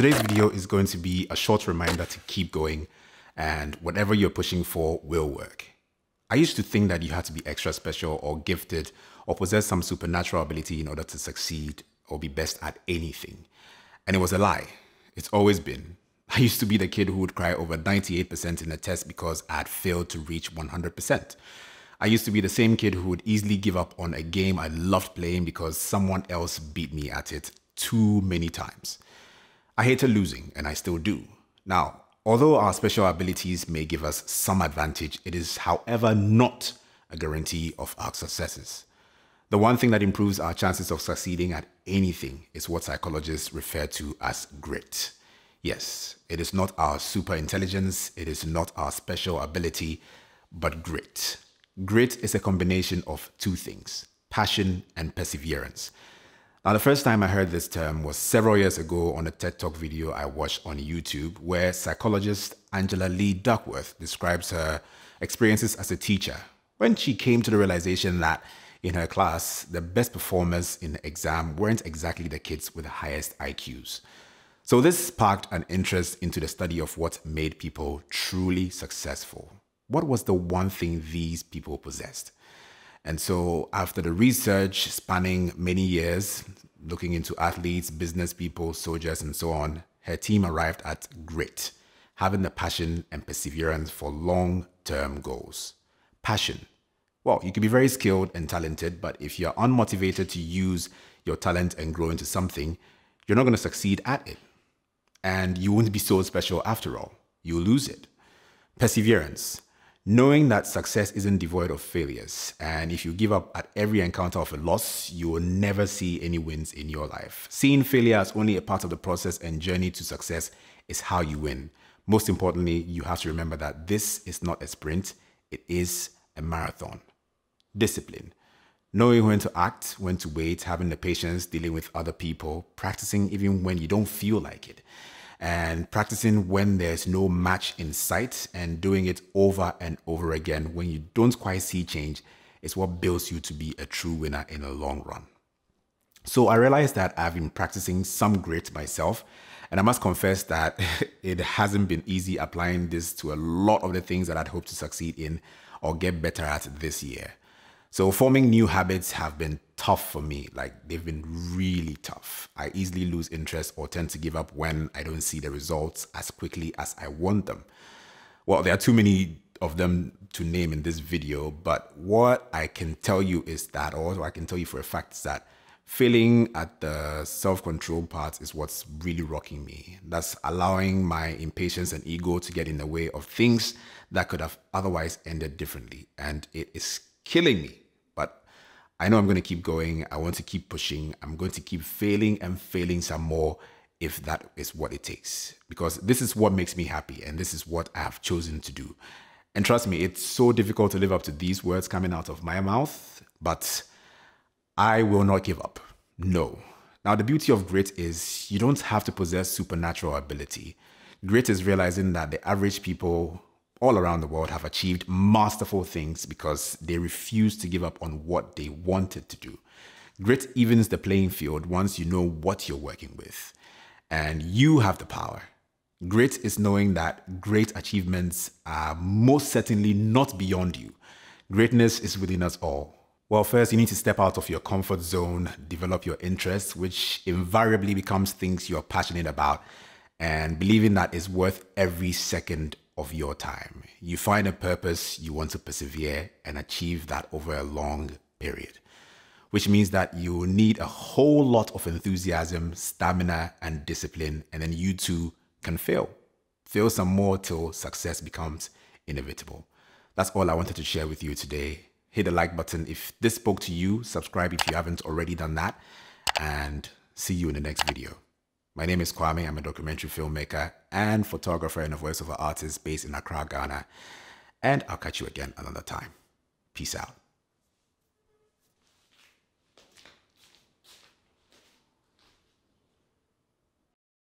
Today's video is going to be a short reminder to keep going, and whatever you're pushing for will work. I used to think that you had to be extra special or gifted or possess some supernatural ability in order to succeed or be best at anything. And it was a lie. It's always been. I used to be the kid who would cry over 98% in a test because I had failed to reach 100%. I used to be the same kid who would easily give up on a game I loved playing because someone else beat me at it too many times. I hated losing, and I still do. Now, although our special abilities may give us some advantage, it is, however, not a guarantee of our successes. The one thing that improves our chances of succeeding at anything is what psychologists refer to as grit. Yes, it is not our super intelligence, it is not our special ability, but grit. Grit is a combination of two things: passion and perseverance. Now, the first time I heard this term was several years ago on a TED Talk video I watched on YouTube, where psychologist Angela Lee Duckworth describes her experiences as a teacher when she came to the realization that in her class, the best performers in the exam weren't exactly the kids with the highest IQs. So this sparked an interest into the study of what made people truly successful. What was the one thing these people possessed? And so after the research spanning many years, looking into athletes, business people, soldiers, and so on, her team arrived at grit, having the passion and perseverance for long-term goals. Passion. Well, you can be very skilled and talented, but if you're unmotivated to use your talent and grow into something, you're not going to succeed at it. And you won't be so special after all. You'll lose it. Perseverance. Knowing that success isn't devoid of failures, and if you give up at every encounter of a loss, you will never see any wins in your life. Seeing failure as only a part of the process and journey to success is how you win. Most importantly, you have to remember that this is not a sprint, it is a marathon. Discipline. Knowing when to act, when to wait, having the patience, dealing with other people, practicing even when you don't feel like it, and practicing when there's no match in sight, and doing it over and over again when you don't quite see change is what builds you to be a true winner in the long run. So I realized that I've been practicing some grit myself, and I must confess that it hasn't been easy applying this to a lot of the things that I'd hoped to succeed in or get better at this year. So forming new habits have been tough for me. Like, they've been really tough. I easily lose interest or tend to give up when I don't see the results as quickly as I want them. Well, there are too many of them to name in this video, but what I can tell you is that, or what I can tell you for a fact is that failing at the self-control part is what's really rocking me. That's allowing my impatience and ego to get in the way of things that could have otherwise ended differently. And it is killing me. But I know I'm going to keep going. I want to keep pushing. I'm going to keep failing and failing some more if that is what it takes, because this is what makes me happy and this is what I have chosen to do. And trust me, it's so difficult to live up to these words coming out of my mouth, but I will not give up. No. Now, the beauty of grit is you don't have to possess supernatural ability. Grit is realizing that the average people all around the world have achieved masterful things because they refused to give up on what they wanted to do. Grit evens the playing field once you know what you're working with, and you have the power. Grit is knowing that great achievements are most certainly not beyond you. Greatness is within us all. Well, first, you need to step out of your comfort zone, develop your interests, which invariably becomes things you're passionate about, and believing that is worth every second of your time. You find a purpose, you want to persevere and achieve that over a long period, which means that you will need a whole lot of enthusiasm, stamina, and discipline, and then you too can fail. Fail some more till success becomes inevitable. That's all I wanted to share with you today. Hit the like button if this spoke to you, subscribe if you haven't already done that, and see you in the next video. My name is Kwame. I'm a documentary filmmaker and photographer and a voiceover artist based in Accra, Ghana. And I'll catch you again another time. Peace out.